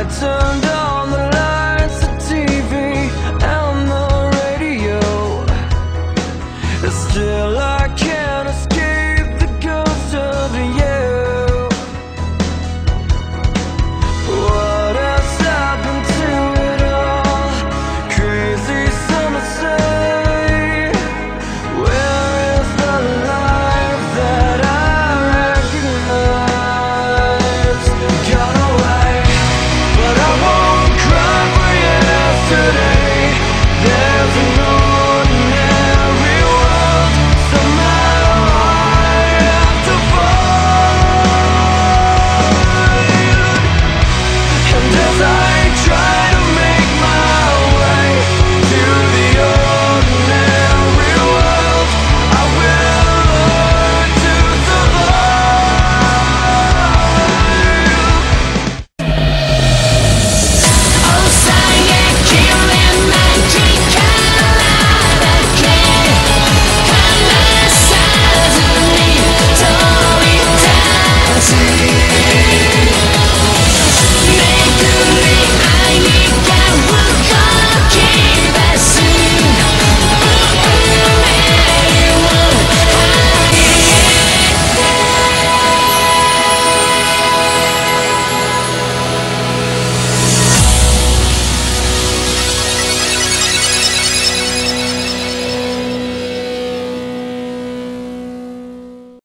I turned